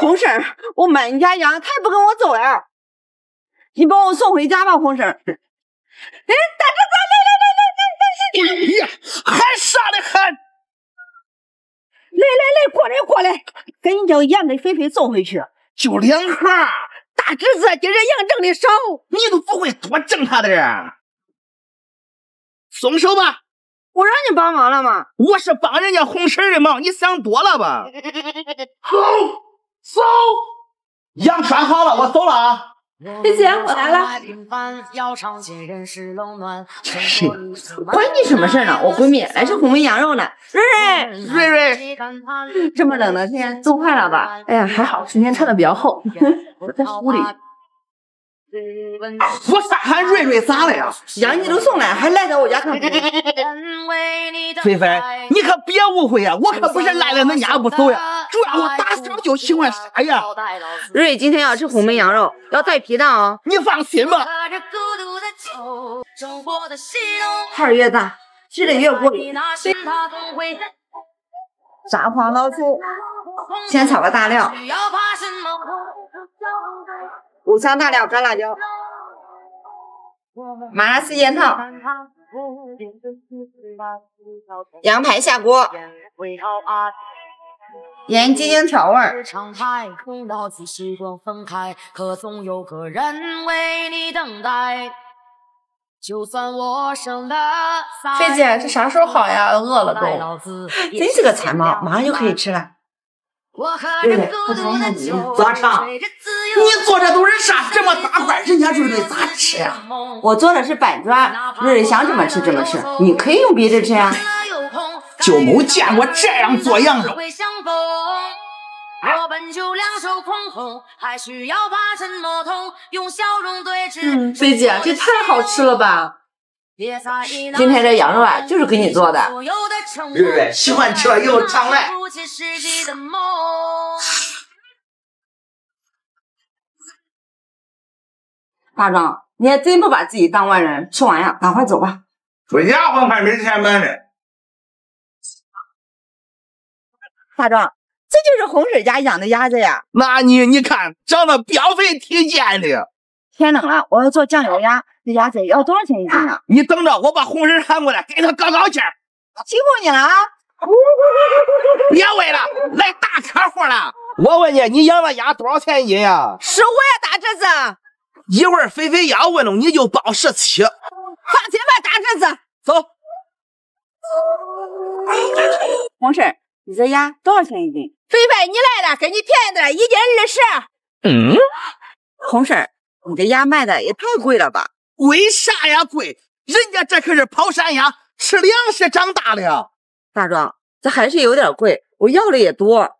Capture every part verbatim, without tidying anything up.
红婶儿，我买你家羊，她也不跟我走呀。你把我送回家吧，红婶儿。哎，大哥哥，来来来来来来！哎呀，喊啥嘞喊！来来来，过来过来，赶紧将羊给菲菲送回去。就两下，大侄子今儿羊挣的少，你都不会多挣他的呀。松手吧。 我让你帮忙了吗？我是帮人家红婶儿的忙，你想多了吧？走走，羊拴好了，我走了啊。姐姐，我来了。是，关你什么事呢？我闺蜜来吃红焖羊肉呢。瑞瑞，瑞瑞，这么冷的天，冻坏了吧？哎呀，还好，今天穿的比较厚。我在屋里。 啊、我咋喊瑞瑞咋了呀？羊你都送来，还赖在我家干什么？菲菲，你可别误会呀、啊，我可不是赖在恁家不走呀，主要我打小就喜欢啥呀。瑞瑞今天要吃红焖羊肉，要带皮蛋哦。你放心吧。孩儿越大，吃的越过瘾。炸黄老醋，先炒个大料。 五香大料、干辣椒、麻辣四件套、羊排下锅，盐、鸡精调味儿。菲姐，这啥时候好呀？饿了都，真是个馋猫，马上就可以吃了。 对对，我尝一下你咋尝？你做这都是啥？这么大块，人家瑞瑞咋吃呀、啊？我做的是板砖，瑞瑞想怎么吃怎么吃，你可以用鼻子吃呀、啊。就没见过这样做羊肉。嗯，菲姐，这太好吃了吧！ 今天这羊肉啊，就是给你做的。瑞瑞喜欢吃了以后常来。大壮，你还真不把自己当外人。吃完呀，赶快走吧。回家我还没钱买呢。大壮，这就是红婶家养的鸭子呀。那你你看，长得膘肥体健的。 天冷了，我要做酱油鸭，这鸭子要多少钱一斤啊？你等着，我把红婶喊过来，给她高高价。辛苦你了啊！别问了，来大客户了。我问你，你养的鸭多少钱一斤呀？十五呀，大侄子。一会儿菲菲要问了，你就报十七。放心吧，大侄子。走。红婶，你这鸭多少钱一斤？菲菲，你来了，给你便宜点，一斤二十。嗯。红婶。 你这鸭卖的也太贵了吧？为啥呀贵？人家这可是跑山鸭，吃粮食长大的呀。大壮，这还是有点贵，我要的也多。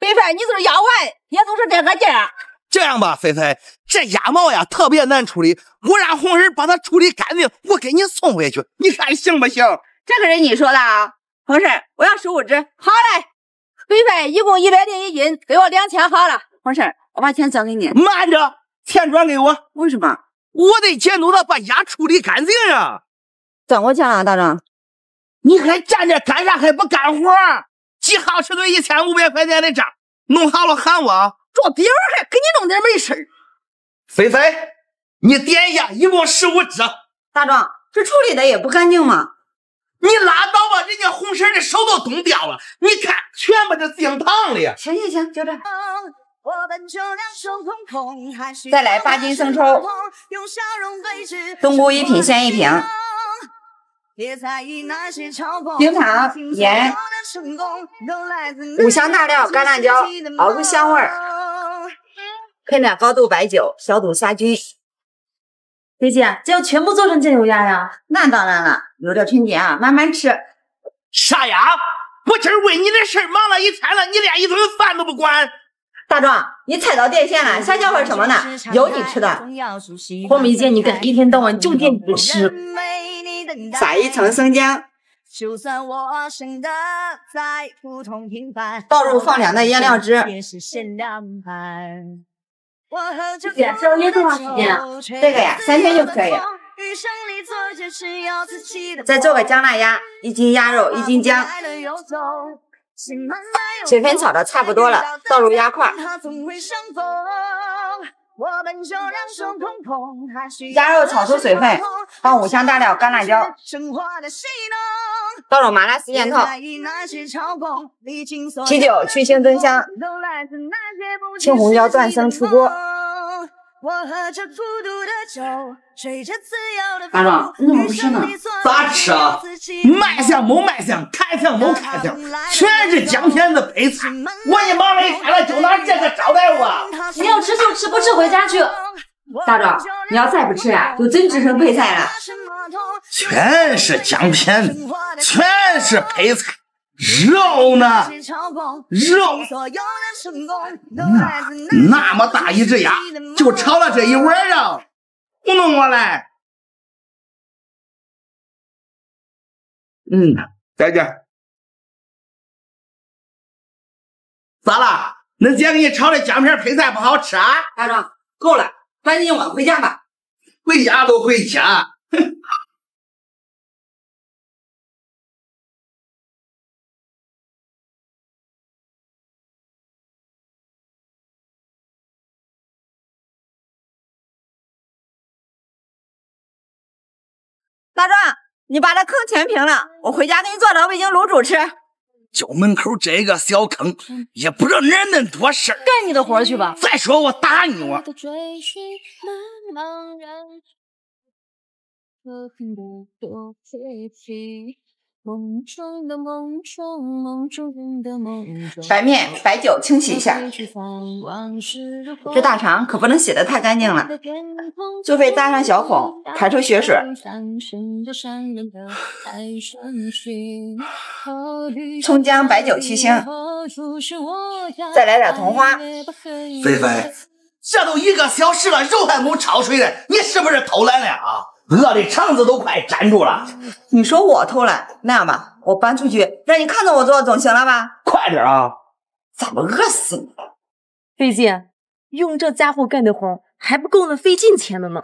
菲菲，你就是要完，也就是这个价。这样吧，菲菲，这鸭毛呀特别难处理，我让红婶把它处理干净，我给你送回去，你看行不行？这可是你说的啊，红婶，我要十五只。好嘞，菲菲，一共一百零一斤，给我两千好了。红婶，我把钱转给你。慢着。 钱转给我，为什么？我得监督他把牙处理干净啊！转过去了，大壮，你还站着干啥？还不干活？记好吃顿一千五百块钱的账，弄好了喊我。做别人还给你弄点没事。菲菲，你点鸭一共十五只。大壮，这处理的也不干净嘛。你拉倒吧，人家红婶的手都冻掉了，你看全把这净烫了呀。行行行，就这。 再来八斤生抽，冬菇一品鲜一瓶，冰糖、盐、五香大料、干辣椒，熬出香味儿，配点高度白酒，小肚杀菌。菲姐，这要全部做成酱油鸭呀？那当然了，留着春节啊，慢慢吃。傻丫，我今儿为你的事儿忙了一天了，你连一顿饭都不管。 大壮，你踩到电线了，瞎叫唤什么呢？有你吃的！我没见你跟一天到晚就惦记着吃。撒一层生姜，倒入放凉的腌料汁。姐，这要腌多长时间啊？这个呀，三天就可以。再做个姜辣鸭，一斤鸭肉，一斤姜。纸片炒的差不多了，倒入鸭块，鸭肉炒出水分，放五香大料、干辣椒，倒入麻辣四件套，啤酒去腥增香，青红椒断生出锅。 我喝着孤独的酒，吹着自由的风。班长，你怎么不吃呢？咋吃啊？卖相没卖相，看相没看相，全是江片子白菜。我一忙没开了，就拿这个招待我。你要吃就吃，不吃回家去。大壮，你要再不吃呀、啊，就真吃成配菜了。全是江片子，全是配菜。 肉呢？肉，那那么大一只鸭，就炒了这一碗肉，糊弄我嘞。嗯，再见。咋了？恁姐给你炒的姜片配菜不好吃啊？大壮，够了，赶紧往回家吧。回家都回家。哼。 大壮，你把这坑填平了，我回家给你做点味精卤煮吃。就门口这个小坑，也不知道哪恁多事儿。干你的活去吧！再说我打你我！白面白酒清洗一下，这大肠可不能洗得太干净了，就会搭上小孔，排出血水。葱姜白酒去腥，再来点桐花。菲菲，这都一个小时了，肉还没炒熟呢，你是不是偷懒了啊？ 饿的肠子都快粘住了。你说我偷懒，那样吧，我搬出去，让你看着我做，总行了吧？快点啊！怎么饿死你？费劲，用这家伙干的活还不够那费劲钱的呢。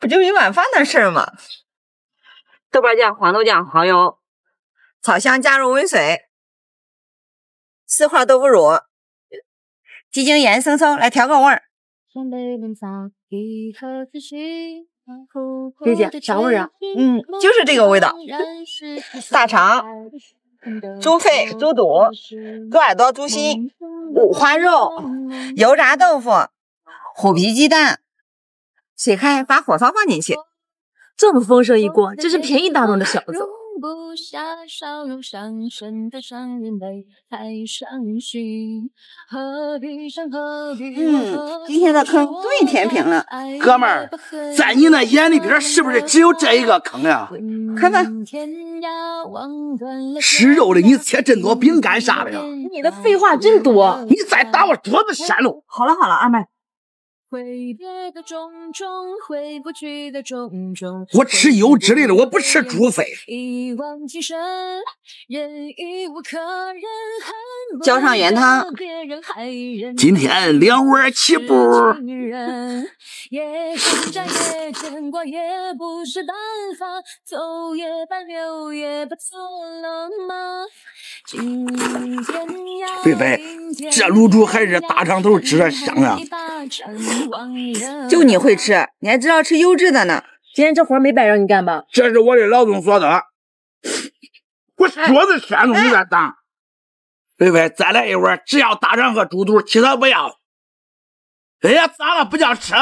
不就一碗饭的事吗？豆瓣酱、黄豆酱、蚝油、炒香，加入温水，四块豆腐乳，鸡精、盐、生抽来调个味儿。 菲姐，啥味啊？嗯，就是这个味道。大肠、猪肺、猪肚、猪耳朵、猪心、五花肉、油炸豆腐、虎皮鸡蛋。水开，把火烧放进去。这么丰盛一锅，真是便宜大众的小子。 不下笑容，伤神的伤人泪，太伤心。何必伤，何必恨？今天的坑对填平了。哥们儿，在你那眼里边是不是只有这一个坑呀、啊？看看，吃肉的你切真多饼干啥的呀？你的废话真多，你再打我桌子扇喽！好了好了，阿麦。 挥别的种种，回不去的种种。我吃油脂类的，我不吃猪肺。一往情深，人已无可忍，恨。浇上原汤。今天两碗起步。也不沾也牵挂，也不是单方，走也罢，留也罢，做了吗？今天呀，菲菲，这卤煮还是大肠头吃的香啊！ 就你会吃，你还知道吃优质的呢。今天这活没白让你干吧？这是我的劳动所得。我桌子全都你在挡。菲菲，再来一碗，只要大肠和猪肚，其他不要。哎呀，咋了？不叫吃？